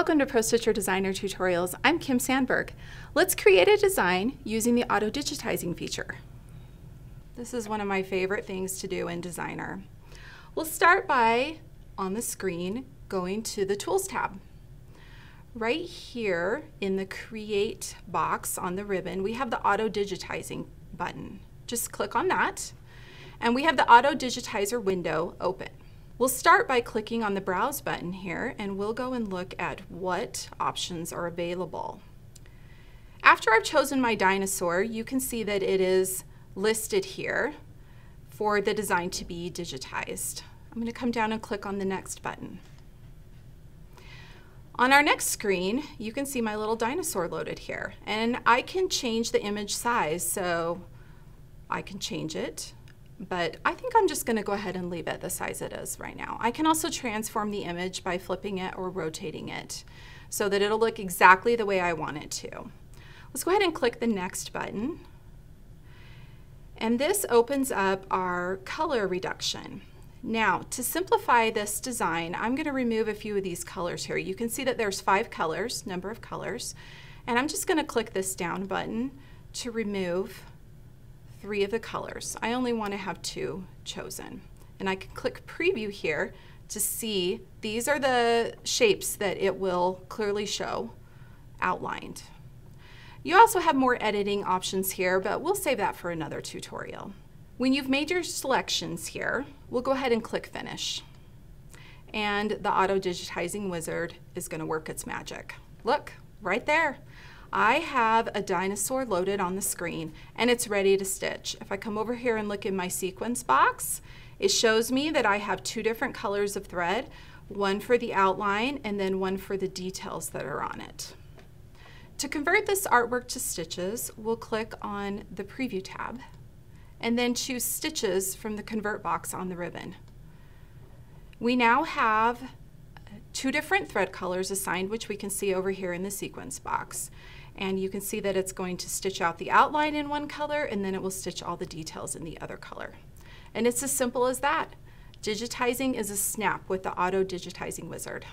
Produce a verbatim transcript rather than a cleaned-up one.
Welcome to ProStitcher Designer Tutorials. I'm Kim Sandberg. Let's create a design using the auto digitizing feature. This is one of my favorite things to do in Designer. We'll start by, on the screen, going to the Tools tab. Right here in the Create box on the ribbon, we have the auto digitizing button. Just click on that, and we have the auto digitizer window open. We'll start by clicking on the Browse button here, and we'll go and look at what options are available. After I've chosen my dinosaur, you can see that it is listed here for the design to be digitized. I'm going to come down and click on the Next button. On our next screen, you can see my little dinosaur loaded here, and I can change the image size, so I can change it. But I think I'm just going to go ahead and leave it the size it is right now. I can also transform the image by flipping it or rotating it so that it'll look exactly the way I want it to. Let's go ahead and click the Next button. And this opens up our color reduction. Now, to simplify this design, I'm going to remove a few of these colors here. You can see that there's five colors, number of colors. And I'm just going to click this down button to remove three of the colors. I only want to have two chosen. And I can click Preview here to see these are the shapes that it will clearly show outlined. You also have more editing options here, but we'll save that for another tutorial. When you've made your selections here, we'll go ahead and click Finish. And the auto digitizing wizard is going to work its magic. Look, right there. I have a dinosaur loaded on the screen, and it's ready to stitch. If I come over here and look in my sequence box, it shows me that I have two different colors of thread, one for the outline and then one for the details that are on it. To convert this artwork to stitches, we'll click on the Preview tab and then choose Stitches from the Convert box on the ribbon. We now have two different thread colors assigned, which we can see over here in the sequence box. And you can see that it's going to stitch out the outline in one color, and then it will stitch all the details in the other color. And it's as simple as that. Digitizing is a snap with the auto digitizing wizard.